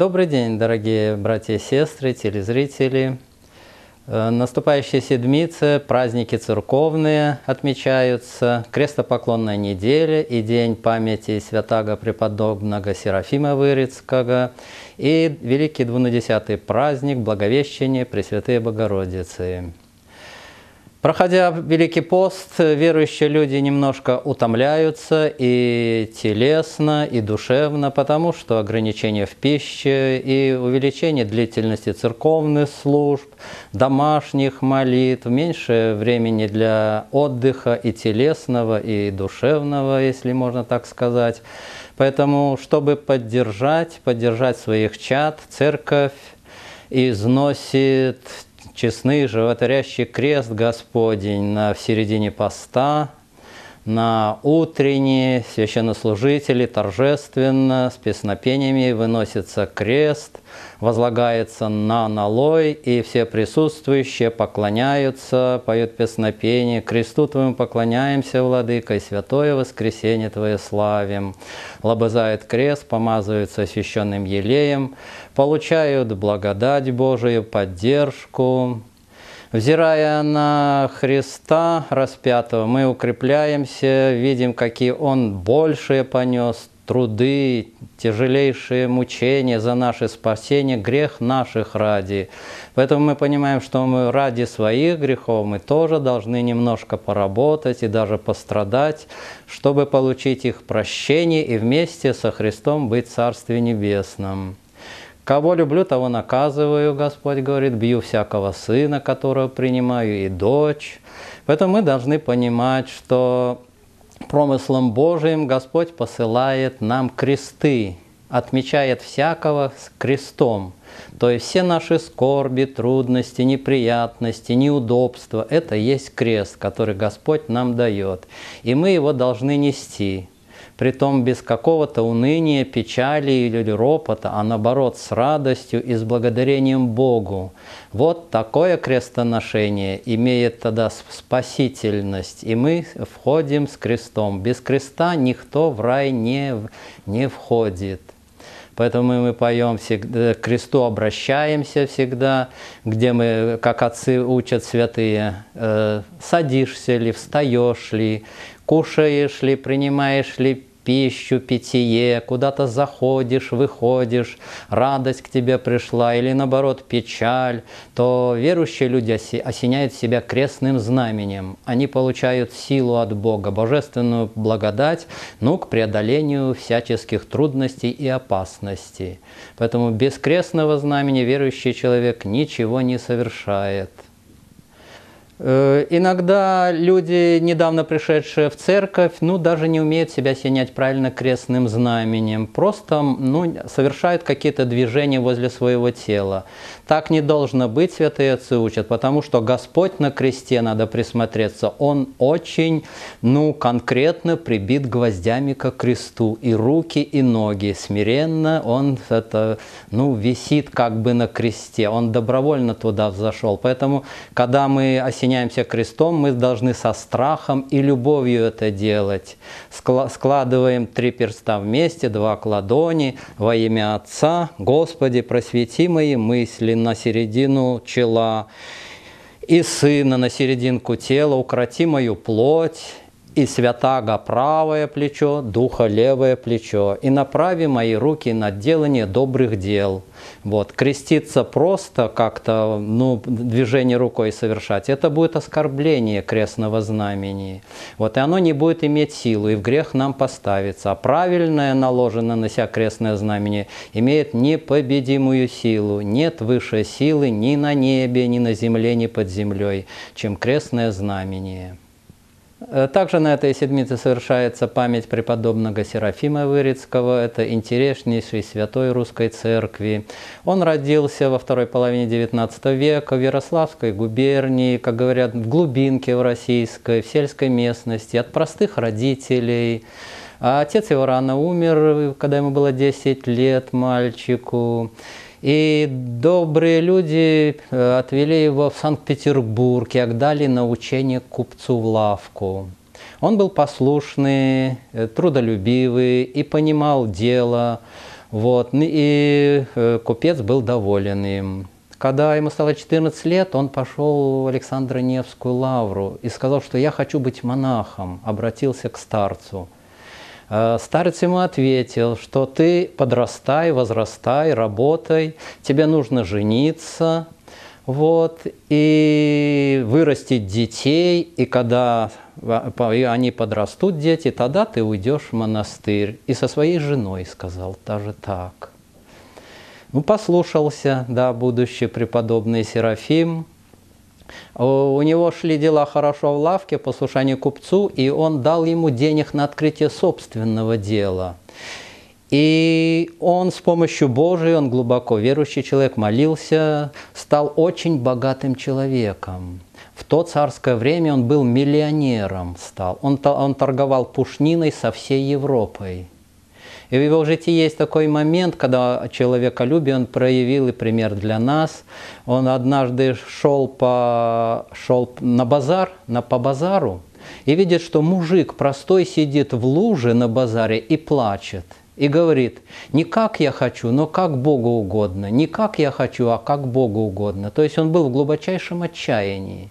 Добрый день, дорогие братья и сестры, телезрители. Наступающая седмица, праздники церковные отмечаются, крестопоклонная неделя и день памяти святаго преподобного Серафима Вырицкого и великий 12-й праздник Благовещения Пресвятой Богородицы. Проходя Великий пост, верующие люди немножко утомляются и телесно, и душевно, потому что ограничения в пище и увеличение длительности церковных служб, домашних молитв, меньше времени для отдыха и телесного, и душевного, если можно так сказать. Поэтому, чтобы поддержать своих чад, церковь износит честный животворящий крест Господень в середине поста, на утренние священнослужители торжественно с песнопениями выносится крест, возлагается на налой, и все присутствующие поклоняются, поют песнопение. «Кресту Твоему поклоняемся, Владыка, и святое воскресенье Твое славим». Лобызают крест, помазываются освященным елеем, получают благодать Божию, поддержку. Взирая на Христа распятого, мы укрепляемся, видим, какие Он большие понес труды, тяжелейшие мучения за наше спасение, грех наших ради. Поэтому мы понимаем, что мы ради своих грехов мы тоже должны немножко поработать и даже пострадать, чтобы получить их прощение и вместе со Христом быть в Царстве Небесном. «Кого люблю, того наказываю, Господь говорит, бью всякого сына, которого принимаю, и дочь». Поэтому мы должны понимать, что промыслом Божиим Господь посылает нам кресты, отмечает всякого с крестом. То есть все наши скорби, трудности, неприятности, неудобства – это есть крест, который Господь нам дает, и мы его должны нести. Притом без какого-то уныния, печали или ропота, а наоборот с радостью и с благодарением Богу. Вот такое крестоношение имеет тогда спасительность, и мы входим с крестом. Без креста никто в рай не входит. Поэтому мы поем всегда, к кресту обращаемся всегда, где мы, как отцы учат святые, садишься ли, встаешь ли, кушаешь ли, принимаешь ли пищу, питье, куда-то заходишь, выходишь, радость к тебе пришла или, наоборот, печаль, то верующие люди осеняют себя крестным знаменем. Они получают силу от Бога, божественную благодать, к преодолению всяческих трудностей и опасностей. Поэтому без крестного знамени верующий человек ничего не совершает. Иногда люди, недавно пришедшие в церковь, даже не умеют себя осенять правильно крестным знаменем, просто совершают какие-то движения возле своего тела. Так не должно быть, святые отцы учат, потому что Господь на кресте, надо присмотреться, Он очень конкретно прибит гвоздями к кресту, и руки, и ноги. Смиренно Он висит как бы на кресте, Он добровольно туда взошел. Поэтому, когда мы осеняем крестом, мы должны со страхом и любовью это делать. Складываем три перста вместе, два к ладони, во имя Отца, Господи, просвети мои мысли, на середину чела и Сына, на серединку тела, укроти мою плоть, и святаго правое плечо, духа левое плечо, и направи мои руки на делание добрых дел. Вот. Креститься просто как-то, движение рукой совершать, это будет оскорбление крестного знамени. Вот. И оно не будет иметь силу, и в грех нам поставится. А правильное, наложенное на себя крестное знамение, имеет непобедимую силу. Нет высшей силы ни на небе, ни на земле, ни под землей, чем крестное знамение. Также на этой седмице совершается память преподобного Серафима Вырицкого. Это интереснейший святой Русской Церкви. Он родился во второй половине XIX века в Ярославской губернии, как говорят, в глубинке в российской, в сельской местности, от простых родителей. А отец его рано умер, когда ему было 10 лет, мальчику. И добрые люди отвели его в Санкт-Петербург и отдали на учение купцу в лавку. Он был послушный, трудолюбивый и понимал дело. Вот. И купец был доволен им. Когда ему стало 14 лет, он пошел в Александро-Невскую лавру и сказал, что я хочу быть монахом, обратился к старцу. Старец ему ответил, что ты подрастай, возрастай, работай, тебе нужно жениться, вот, и вырастить детей, и когда они подрастут, дети, тогда ты уйдешь в монастырь. И со своей женой сказал даже так. Ну, послушался, да, будущий преподобный Серафим. У него шли дела хорошо в лавке, послушание купцу, и он дал ему денег на открытие собственного дела. И он с помощью Божией, он глубоко верующий человек, молился, стал очень богатым человеком. В то царское время он был миллионером, он торговал пушниной со всей Европой. И в его житии есть такой момент, когда человеколюбие он проявил, и пример для нас. Он однажды шел по базару и видит, что мужик простой сидит в луже на базаре и плачет. И говорит, не как я хочу, но как Богу угодно. Не как я хочу, а как Богу угодно. То есть он был в глубочайшем отчаянии.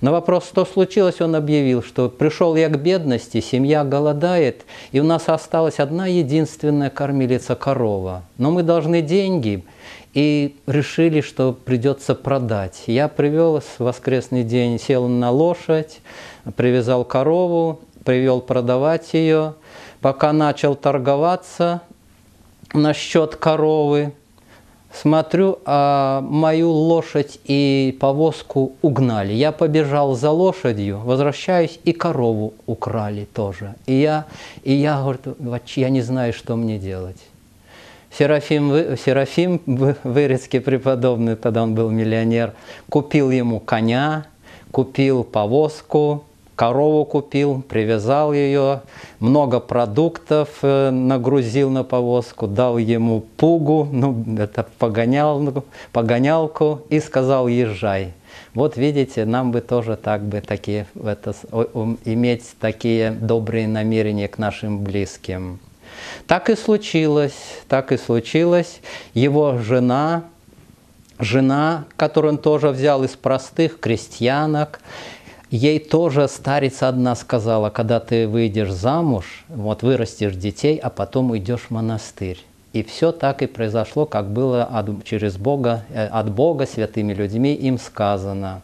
На вопрос, что случилось, он объявил, что пришел я к бедности, семья голодает, и у нас осталась одна единственная кормилица корова. Но мы должны деньги, и решили, что придется продать. Я привел в воскресный день, сел на лошадь, привязал корову, привел продавать ее. Пока начал торговаться насчет коровы, смотрю, а мою лошадь и повозку угнали. Я побежал за лошадью, возвращаюсь, и корову украли тоже. И я говорю, я не знаю, что мне делать. Серафим Вырицкий преподобный, тогда он был миллионер, купил ему коня, купил повозку, корову купил, привязал ее, много продуктов нагрузил на повозку, дал ему пугу, погонялку и сказал езжай. Вот видите, нам бы тоже так бы иметь такие добрые намерения к нашим близким. Так и случилось, Его жена, которую он тоже взял из простых крестьянок, ей тоже старица одна сказала, когда ты выйдешь замуж, вот вырастешь детей, а потом уйдешь в монастырь. И все так и произошло, как было через Бога, от Бога святыми людьми им сказано.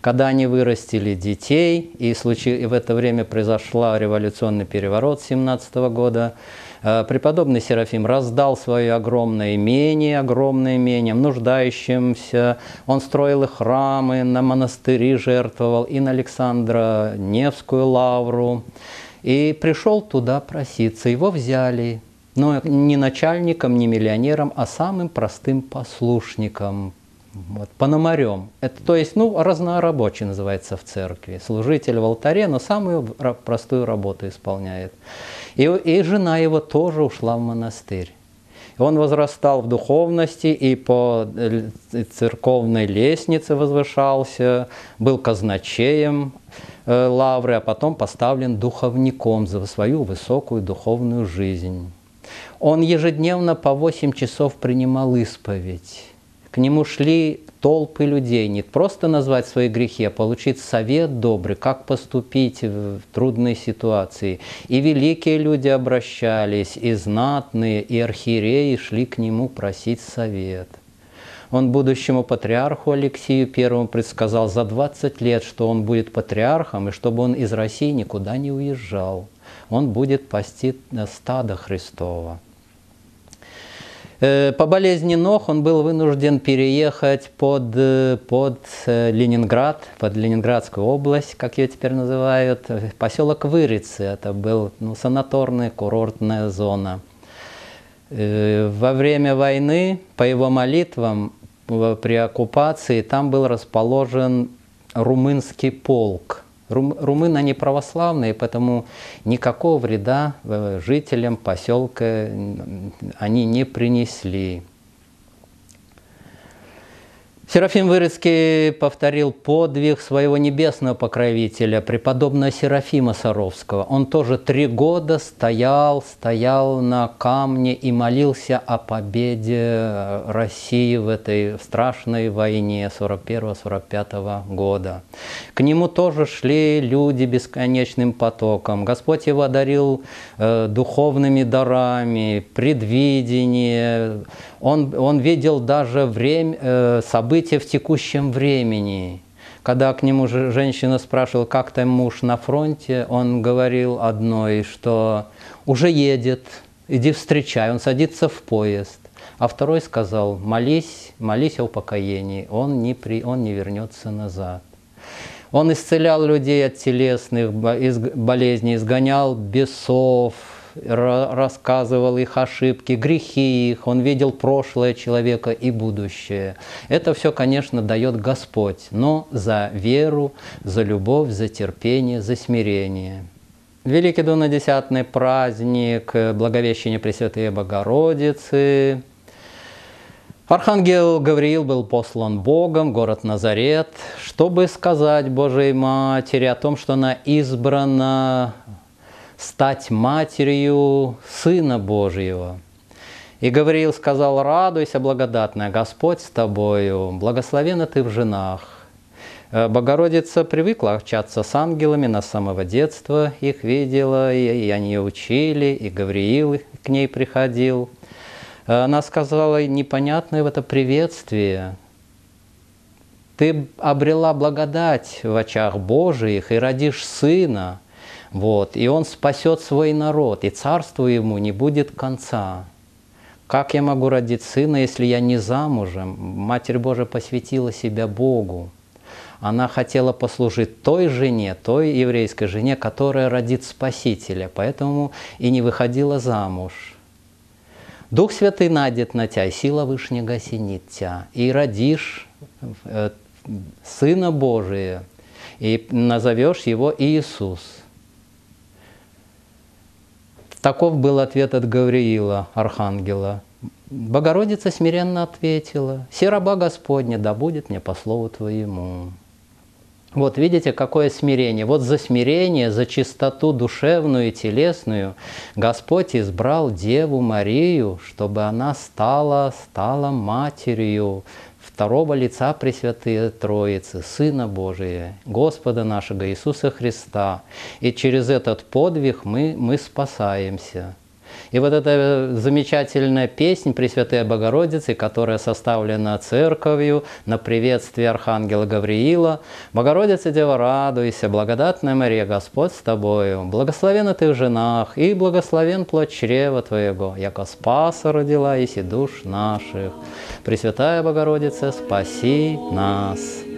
Когда они вырастили детей, и в это время произошла революционный переворот 17-го года, преподобный Серафим раздал свое огромное имение нуждающимся. Он строил и храмы, на монастыри жертвовал, и на Александро-Невскую лавру. И пришел туда проситься. Его взяли, но не начальником, не миллионером, а самым простым послушником. Вот, пономарем. Это, то есть, ну, разнорабочий называется в церкви. Служитель в алтаре, но самую простую работу исполняет. И жена его тоже ушла в монастырь. Он возрастал в духовности и по церковной лестнице возвышался, был казначеем лавры, а потом поставлен духовником за свою высокую духовную жизнь. Он ежедневно по 8 часов принимал исповедь. К нему шли толпы людей, не просто назвать свои грехи, а получить совет добрый, как поступить в трудной ситуации. И великие люди обращались, и знатные, и архиереи шли к нему просить совет. Он будущему патриарху Алексию I предсказал за 20 лет, что он будет патриархом, и чтобы он из России никуда не уезжал. Он будет пасти стадо Христово. По болезни ног он был вынужден переехать Ленинград, под Ленинградскую область, как ее теперь называют, поселок Вырицы. Это была санаторная, курортная зона. Во время войны, по его молитвам, при оккупации, там был расположен румынский полк. Румыны, они православные, поэтому никакого вреда жителям поселка они не принесли. Серафим Вырицкий повторил подвиг своего небесного покровителя, преподобного Серафима Саровского. Он тоже 3 года стоял на камне и молился о победе России в этой страшной войне 1941-1945 года. К нему тоже шли люди бесконечным потоком. Господь его одарил духовными дарами, предвидением. Он видел даже время, события в текущем времени. Когда к нему женщина спрашивала, как там муж на фронте, он говорил одной, что уже едет, иди встречай, он садится в поезд. А второй сказал, молись, молись о упокоении, он не вернется назад. Он исцелял людей от телесных болезней, изгонял бесов, рассказывал их ошибки, грехи их, он видел прошлое человека и будущее. Это все, конечно, дает Господь, но за веру, за любовь, за терпение, за смирение. Великий Дунадесятный праздник, Благовещение Пресвятой Богородицы. Архангел Гавриил был послан Богом в город Назарет, чтобы сказать Божьей Матери о том, что она избрана стать матерью Сына Божьего. И Гавриил сказал, радуйся, благодатная, Господь с тобою, благословена ты в женах. Богородица привыкла общаться с ангелами, она с самого детства их видела, и они ее учили, и Гавриил к ней приходил. Она сказала непонятное в это приветствие. Ты обрела благодать в очах Божиих и родишь Сына. Вот. И он спасет свой народ, и царству ему не будет конца. Как я могу родить сына, если я не замужем? Матерь Божия посвятила себя Богу. Она хотела послужить той жене, той еврейской жене, которая родит Спасителя, поэтому и не выходила замуж. Дух Святый найдет на тебя, и сила Вышнего осенит тебя, и родишь Сына Божия, и назовешь его Иисус. Таков был ответ от Гавриила, архангела. Богородица смиренно ответила, «Се раба Господня, да будет мне по слову Твоему». Вот видите, какое смирение. Вот за смирение, за чистоту душевную и телесную Господь избрал Деву Марию, чтобы она стала матерью второго лица Пресвятой Троицы, Сына Божия, Господа нашего Иисуса Христа. И через этот подвиг мы спасаемся. И вот эта замечательная песня Пресвятой Богородицы, которая составлена Церковью на приветствие Архангела Гавриила. «Богородица, Дева, радуйся, благодатная Мария, Господь с тобою, благословена ты в женах, и благословен плод чрева твоего, яко Спаса родила, еси душ наших. Пресвятая Богородица, спаси нас».